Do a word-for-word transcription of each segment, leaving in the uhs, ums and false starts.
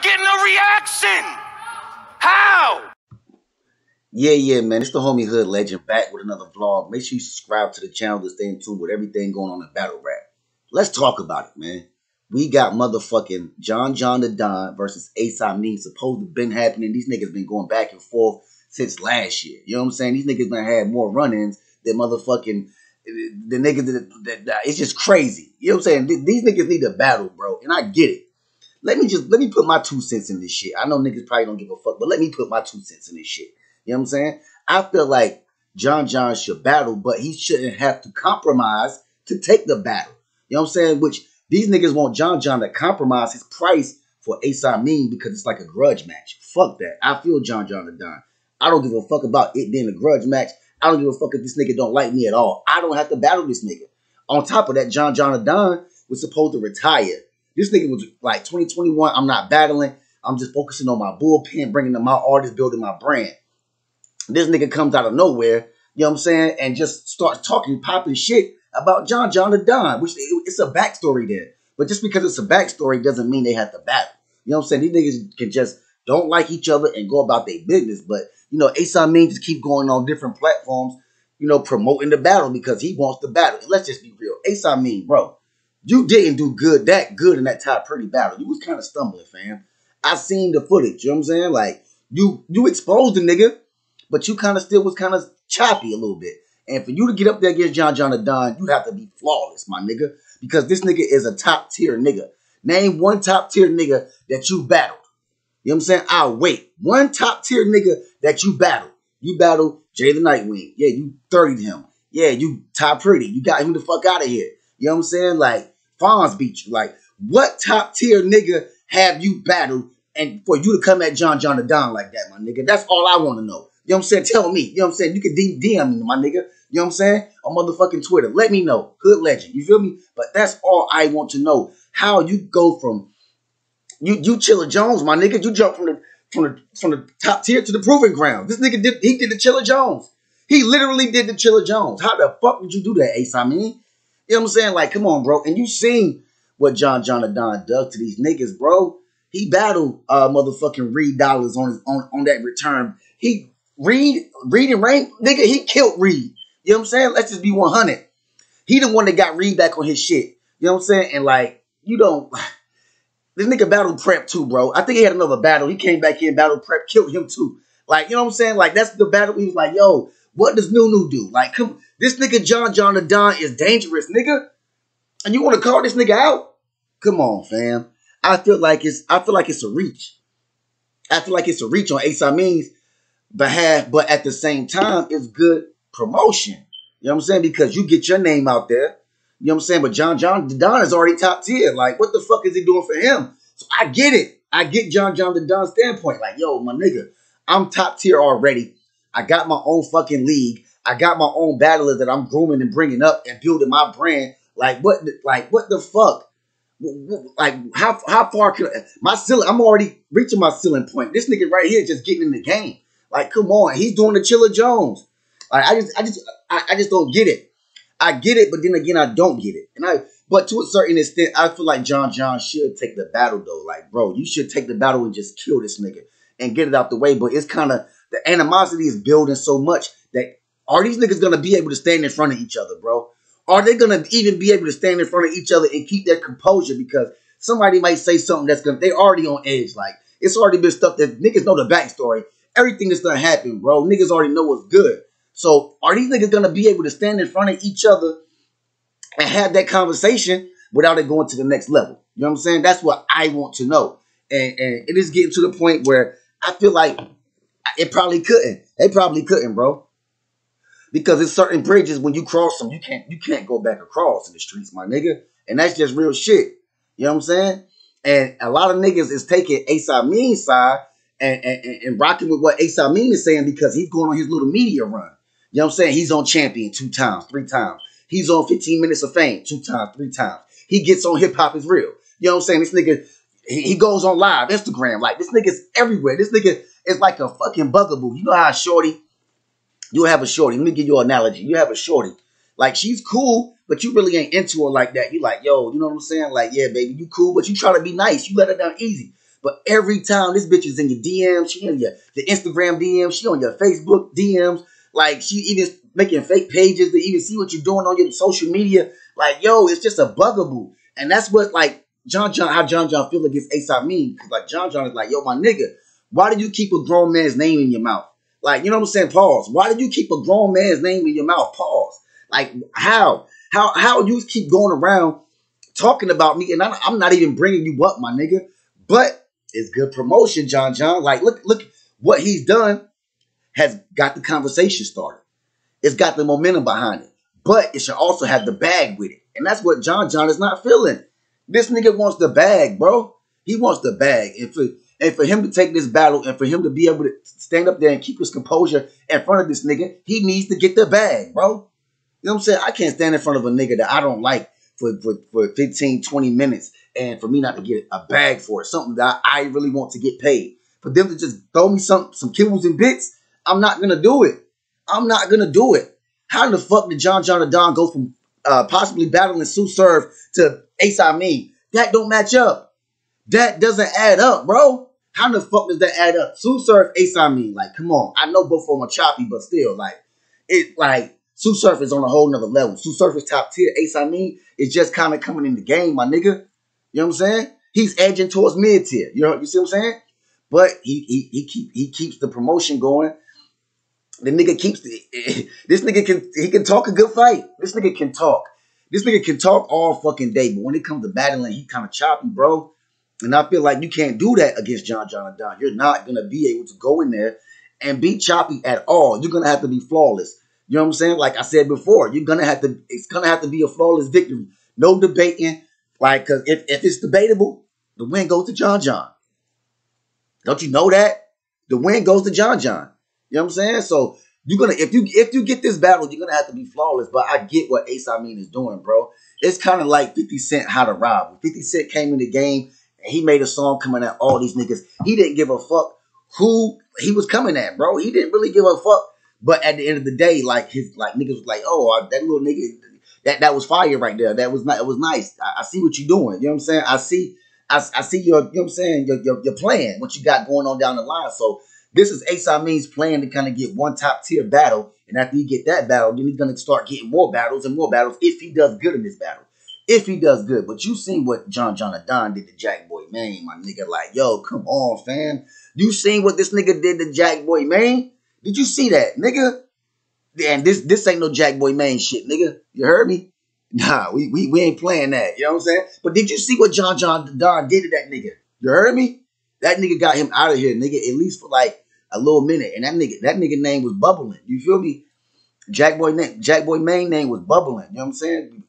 not getting a reaction? How? Yeah, yeah, man. It's the homie Hood Legend back with another vlog. Make sure you subscribe to the channel to stay in tune with everything going on in Battle Rap. Let's talk about it, man. We got motherfucking John John Da Don versus Ace Amin. Supposed to have been happening. These niggas been going back and forth since last year. You know what I'm saying? These niggas done had more run-ins than motherfucking the niggas that, that it's just crazy. You know what I'm saying? These niggas need to battle, bro. And I get it. Let me just let me put my two cents in this shit. I know niggas probably don't give a fuck, but let me put my two cents in this shit. You know what I'm saying? I feel like John John should battle, but he shouldn't have to compromise to take the battle. You know what I'm saying? Which these niggas want John John to compromise his price for Ace Amin because it's like a grudge match. Fuck that. I feel John John Da Don. I don't give a fuck about it being a grudge match. I don't give a fuck if this nigga don't like me at all. I don't have to battle this nigga. On top of that, John John Da Don was supposed to retire. This nigga was like twenty twenty-one. I'm not battling. I'm just focusing on my bullpen, bringing in my artists, building my brand. This nigga comes out of nowhere, you know what I'm saying, and just starts talking, popping shit about John John Da Don, which it's a backstory there. But just because it's a backstory doesn't mean they have to battle. You know what I'm saying? These niggas can just don't like each other and go about their business. But, you know, Ace Amin just keep going on different platforms, you know, promoting the battle because he wants the battle. And let's just be real. Ace Amin, bro, you didn't do good, that good in that Ty Pretty battle. You was kind of stumbling, fam. I seen the footage, you know what I'm saying? Like, you, you exposed the nigga, but you kind of still was kind of choppy a little bit. And for you to get up there against John John Da Don, you have to be flawless, my nigga. Because this nigga is a top-tier nigga. Name one top-tier nigga that you battled. You know what I'm saying? I'll wait. One top-tier nigga that you battled. You battled Jay the Nightwing. Yeah, you thirty'd him. Yeah, you Ty Pretty. You got him the fuck out of here. You know what I'm saying? Like, Fonz beat you. Like, what top-tier nigga have you battled and for you to come at John John Da Don like that, my nigga? That's all I want to know. You know what I'm saying? Tell me. You know what I'm saying? You can D M me, my nigga. You know what I'm saying? On motherfucking Twitter. Let me know. Hood Legend. You feel me? But that's all I want to know. How you go from you you Chilla Jones, my nigga. You jump from the from the from the top tier to the proving ground. This nigga did he did the Chilla Jones. He literally did the Chilla Jones. How the fuck did you do that, Ace Amin? You know what I'm saying? Like, come on, bro. And you seen what John John Da Don does to these niggas, bro. He battled uh motherfucking Reed Dollaz on his on, on that return. He Reed, Reed and Rain, nigga, he killed Reed. You know what I'm saying? Let's just be one hundred. He the one that got Reed back on his shit. You know what I'm saying? And like, you don't, this nigga battled Prep too, bro. I think he had another battle. He came back here and battled Prep, killed him too. Like, you know what I'm saying? Like, that's the battle. He was like, yo, what does Nunu do? Like, come, this nigga John John Da Don is dangerous, nigga. And you want to call this nigga out? Come on, fam. I feel like it's, I feel like it's a reach. I feel like it's a reach on Ace Amin's behalf, but at the same time, it's good promotion. You know what I'm saying? Because you get your name out there. You know what I'm saying? But John John Da Don is already top tier. Like, what the fuck is he doing for him? So I get it. I get John John Da Don's standpoint. Like, yo, my nigga, I'm top tier already. I got my own fucking league. I got my own battler that I'm grooming and bringing up and building my brand. Like, what? The, like, what the fuck? Like, how how far can my ceiling? I'm already reaching my ceiling point. This nigga right here just getting in the game. Like, come on, he's doing the Chilla Jones. Like, I just, I just, I, I just don't get it. I get it, but then again, I don't get it. And I, but to a certain extent, I feel like John John should take the battle though. Like, bro, you should take the battle and just kill this nigga and get it out the way. But it's kind of the animosity is building so much that are these niggas gonna be able to stand in front of each other, bro? Are they gonna even be able to stand in front of each other and keep their composure because somebody might say something that's gonna? They already on edge. Like, it's already been stuff that niggas know the backstory. Everything that's done happened, bro. Niggas already know what's good. So are these niggas going to be able to stand in front of each other and have that conversation without it going to the next level? You know what I'm saying? That's what I want to know. And, and it is getting to the point where I feel like it probably couldn't. They probably couldn't, bro. Because there's certain bridges, when you cross them, you can't, you can't go back across in the streets, my nigga. And that's just real shit. You know what I'm saying? And a lot of niggas is taking Ace Amin's side And, and, and rocking with what Ace Amin is saying because he's going on his little media run. You know what I'm saying? He's on Champion two times, three times. He's on fifteen Minutes of Fame two times, three times. He gets on Hip Hop Is Real. You know what I'm saying? This nigga, he, he goes on live, Instagram. Like, this nigga's everywhere. This nigga is like a fucking bugaboo. You know how a shorty, you have a shorty. Let me give you an analogy. You have a shorty. Like, she's cool, but you really ain't into her like that. You like, yo, you know what I'm saying? Like, yeah, baby, you cool, but you try to be nice. You let her down easy. But every time this bitch is in your D Ms, she in your the Instagram D Ms, she on your Facebook D Ms. Like, she even making fake pages to even see what you're doing on your social media. Like, yo, it's just a bugaboo. And that's what, like, John John, how John John feel against Ace Amin. Like, John John is like, yo, my nigga, why do you keep a grown man's name in your mouth? Like, you know what I'm saying? Pause. Why do you keep a grown man's name in your mouth? Pause. Like, how? How how you keep going around talking about me, and I, I'm not even bringing you up, my nigga. But it's good promotion, John John. Like, look, look what he's done has got the conversation started. It's got the momentum behind it. But it should also have the bag with it. And that's what John John is not feeling. This nigga wants the bag, bro. He wants the bag. And for, and for him to take this battle and for him to be able to stand up there and keep his composure in front of this nigga, he needs to get the bag, bro. You know what I'm saying? I can't stand in front of a nigga that I don't like for, for, for fifteen, twenty minutes and for me not to get a bag for it, something that I, I really want to get paid. For them to just throw me some, some kibbles and bits, I'm not going to do it. I'm not going to do it. How the fuck did John John Da Don go from uh, possibly battling Sue Surf to Ace Amin? That don't match up. That doesn't add up, bro. How the fuck does that add up? Sue Surf, Ace Amin. Like, come on. I know both of them are choppy, but still, like, it, like, Sue Surf is on a whole nother level. Sue Surf is top tier. Ace Amin is just kind of coming in the game, my nigga. You know what I'm saying? He's edging towards mid tier. You know, you see what I'm saying? But he he he keep he keeps the promotion going. The nigga keeps the, this nigga can he can talk a good fight. This nigga can talk. This nigga can talk all fucking day. But when it comes to battling, he kind of choppy, bro. And I feel like you can't do that against John John Da Don. You're not gonna be able to go in there and be choppy at all. You're gonna have to be flawless. You know what I'm saying? Like I said before, you're gonna have to. It's gonna have to be a flawless victory. No debating. Like, cause if if it's debatable, the win goes to John John. Don't you know that? The win goes to John John. You know what I'm saying? So you're gonna if you if you get this battle, you're gonna have to be flawless. But I get what Ace Amin is doing, bro. It's kind of like fifty cent How to Rob. fifty cent came in the game and he made a song coming at all these niggas. He didn't give a fuck who he was coming at, bro. He didn't really give a fuck. But at the end of the day, like his like niggas was like, oh, that little nigga, that that was fire right there. That was not it was nice. I, I see what you're doing. You know what I'm saying? I see I, I see your you know what I'm saying, your, your your plan, what you got going on down the line. So this is Ace Amin's plan to kind of get one top tier battle. And after you get that battle, then he's going to start getting more battles and more battles if he does good in this battle. If he does good. But you seen what John John Da Don did to Jakkboy Maine, my nigga. Like, yo, come on, fam. You seen what this nigga did to Jakkboy Maine? Did you see that, nigga? And this this ain't no Jakkboy Maine shit, nigga. You heard me? Nah, we, we we ain't playing that. You know what I'm saying? But did you see what John John Da Don did to that nigga? You heard me? That nigga got him out of here, nigga, at least for like a little minute. And that nigga, that nigga name was bubbling. You feel me? Jakkboy, Jakkboy Maine name was bubbling. You know what I'm saying?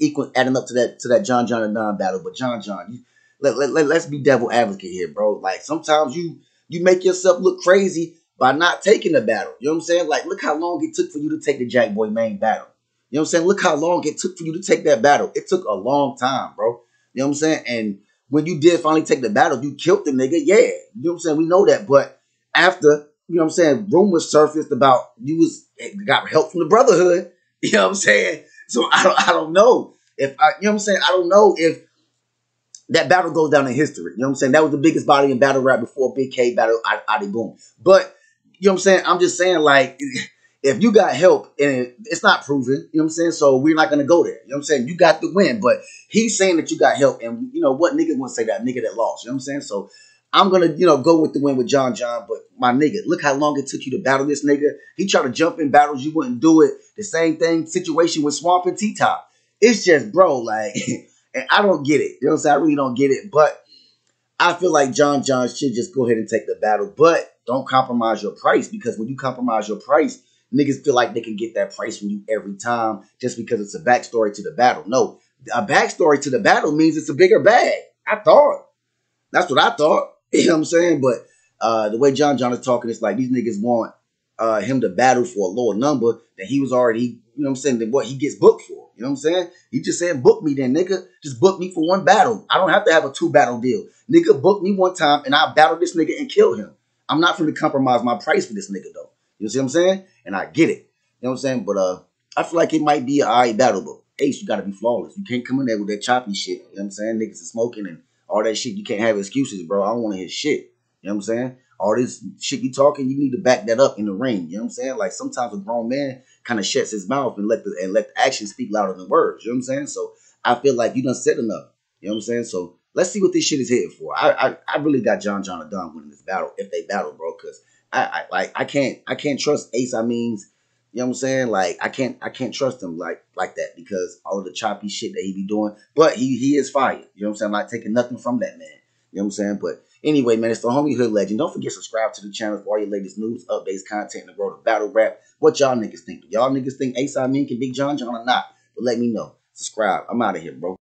Equal, adding up to that to that John John Da Don battle. But John John, you, let, let, let, let's be devil advocate here, bro. Like, sometimes you you make yourself look crazy by not taking the battle. You know what I'm saying? Like, look how long it took for you to take the Jakkboy Maine battle. You know what I'm saying? Look how long it took for you to take that battle. It took a long time, bro. You know what I'm saying? And when you did finally take the battle, you killed the nigga. Yeah. You know what I'm saying? We know that. But after, you know what I'm saying, rumors surfaced about you was got help from the brotherhood. You know what I'm saying? So I don't I don't know if I, you know what I'm saying? I don't know if that battle goes down in history. You know what I'm saying? That was the biggest body in battle rap before Big K battle Adi Boom. But you know what I'm saying? I'm just saying, like, if you got help and it's not proven, you know what I'm saying? So we're not going to go there. You know what I'm saying? You got the win, but he's saying that you got help. And, you know, what nigga wouldn't say that? Nigga that lost. You know what I'm saying? So I'm going to, you know, go with the win with John John. But my nigga, look how long it took you to battle this nigga. He tried to jump in battles. You wouldn't do it. The same thing situation with Swamp and T-Top. It's just, bro, like, and I don't get it. You know what I'm saying? I really don't get it. But I feel like John John should just go ahead and take the battle. But don't compromise your price, because when you compromise your price, niggas feel like they can get that price from you every time just because it's a backstory to the battle. No, a backstory to the battle means it's a bigger bag. I thought. That's what I thought. You know what I'm saying? But uh, the way John John is talking, it's like these niggas want uh, him to battle for a lower number than he was already, you know what I'm saying, than what he gets booked for. You know what I'm saying? He just saying, book me then, nigga. Just book me for one battle. I don't have to have a two-battle deal. Nigga, book me one time, and I'll battle this nigga and kill him. I'm not finna compromise my price for this nigga, though. You see what I'm saying? And I get it. You know what I'm saying? But uh, I feel like it might be an all right battle, but Ace, you got to be flawless. You can't come in there with that choppy shit. You know what I'm saying? Niggas are smoking and all that shit. You can't have excuses, bro. I don't want to hear shit. You know what I'm saying? All this shit you talking, you need to back that up in the ring. You know what I'm saying? Like sometimes a grown man kind of shuts his mouth and let the and let the action speak louder than words. You know what I'm saying? So I feel like you done said enough. You know what I'm saying? So let's see what this shit is headed for. I I, I really got John John Da Don winning this battle if they battle, bro. Cause I, I like I can't I can't trust Ace Amin's. You know what I'm saying? Like I can't I can't trust him like like that because all of the choppy shit that he be doing. But he he is fire. You know what I'm saying? I'm not taking nothing from that man. You know what I'm saying? But anyway, man, it's the homie Hood Legend. Don't forget to subscribe to the channel for all your latest news, updates, content, and the world of battle rap. What y'all niggas think? Do y'all niggas think Ace Amin can beat John John or not? But let me know. Subscribe. I'm out of here, bro.